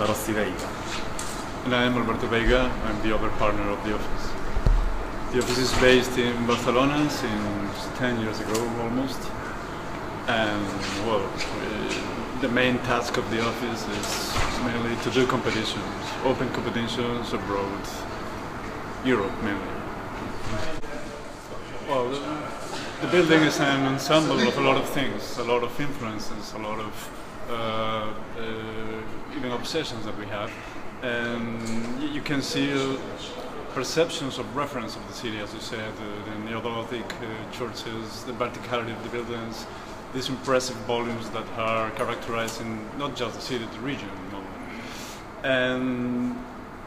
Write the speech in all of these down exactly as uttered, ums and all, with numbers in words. da Rossi Veiga. And I am Alberto Veiga, I'm the other partner of the office. The office is based in Barcelona since ten years ago almost. And well, we, the main task of the office is mainly to do competitions, open competitions abroad, Europe mainly. Well, the building is an ensemble of a lot of things, a lot of influences, a lot of uh, uh, even obsessions that we have, and you can see uh, perceptions of reference of the city, as you said, uh, the neo-Gothic uh, churches, the verticality of the buildings, these impressive volumes that are characterizing not just the city, the region. And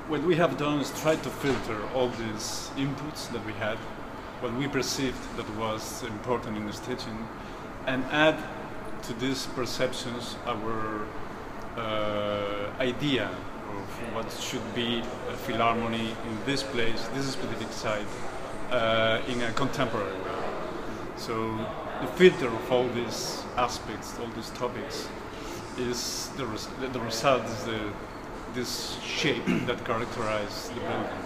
what we have done is try to filter all these inputs that we had, what we perceived that was important in the staging, and add to these perceptions our uh, idea of what should be a Philharmony in this place, this specific site, uh, in a contemporary way. So the filter of all these aspects, all these topics, is the, res the result is the, this shape that characterizes the building.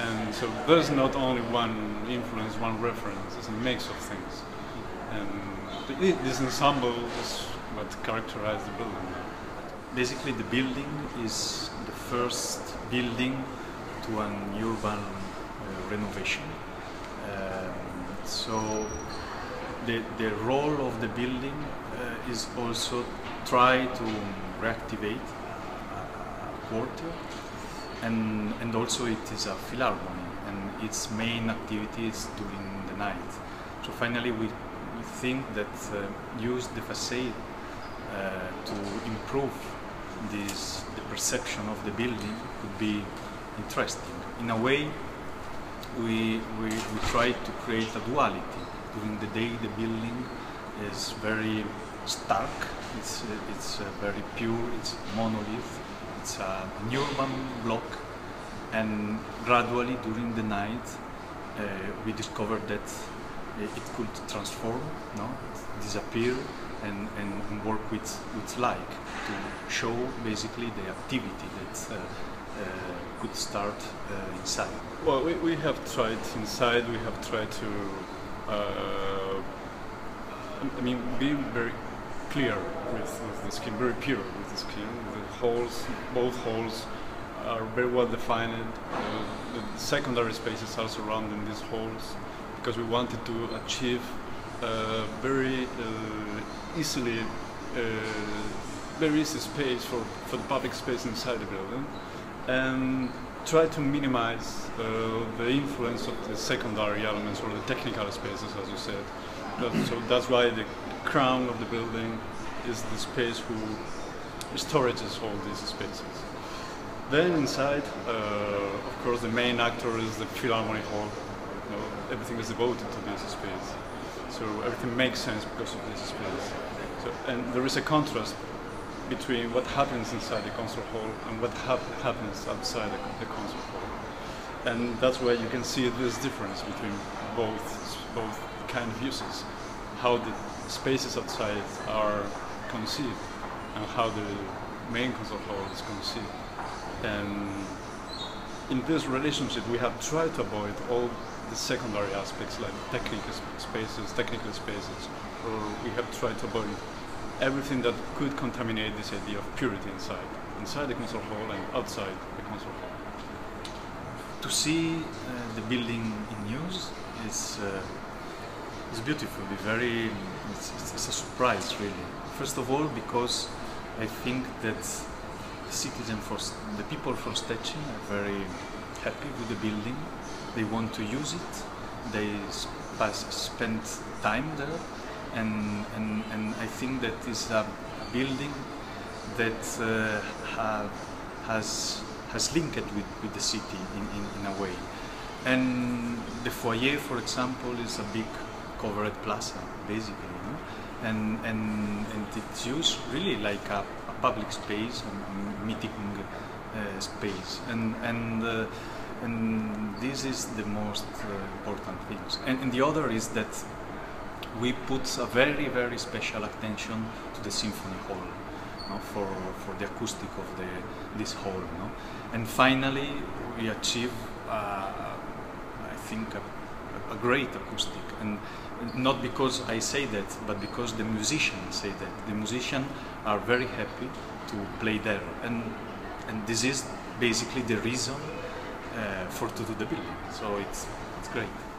And so there's not only one influence, one reference, it's a mix of things. And this ensemble is what characterizes the building. Basically, the building is the first building to an urban uh, renovation. Um, so the, the role of the building uh, is also try to reactivate a quarter. And, and also it is a Philharmony, and its main activity is during the night. So finally we, we think that uh, use the facade uh, to improve this, the perception of the building could be interesting. In a way we, we, we try to create a duality. During the day the building is very stark, it's, it's uh, very pure, it's monolith. It's a, an urban block, and gradually during the night uh, we discovered that uh, it could transform, no? disappear and, and, and work with, with like to show basically the activity that uh, uh, could start uh, inside. Well, we, we have tried inside, we have tried to, uh, I mean, be very clear with, with the skin, very pure with the skin. The holes, both holes are very well defined. Uh, the secondary spaces are surrounding these holes because we wanted to achieve uh, very uh, easily, uh, very easy space for, for the public space inside the building, and try to minimize uh, the influence of the secondary elements or the technical spaces, as you said. That, so that's why the crown of the building is the space who storages all these spaces. Then inside, uh, of course, the main actor is the Philharmonic Hall. You know, everything is devoted to this space, so everything makes sense because of this space. So, and there is a contrast between what happens inside the concert hall and what ha happens outside the, the concert hall, and that's where you can see this difference between both both kind of uses, how the spaces outside are conceived and how the main concert hall is conceived. And in this relationship we have tried to avoid all the secondary aspects like technical spaces, technical spaces, or we have tried to avoid everything that could contaminate this idea of purity inside, inside the concert hall and outside the concert hall. To see uh, the building in use is uh, it's beautiful, very, it's, it's a surprise really. First of all because I think that the citizens, for, the people from Szczecin are very happy with the building. They want to use it, they pass, spend time there, and, and, and I think that it's a building that uh, have, has, has linked with, with the city in, in, in a way. And the foyer, for example, is a big covered plaza, basically, no? and, and and it's used really like a, a public space, a meeting uh, space, and and uh, and this is the most uh, important things. And, and the other is that we put a very very special attention to the symphony hall. no, for, for the acoustic of the, this hall. No? And finally, we achieve, uh, I think, a, a great acoustic. And not because I say that, but because the musicians say that. The musicians are very happy to play there. And, and this is basically the reason uh, for to do the building. So it's, it's great.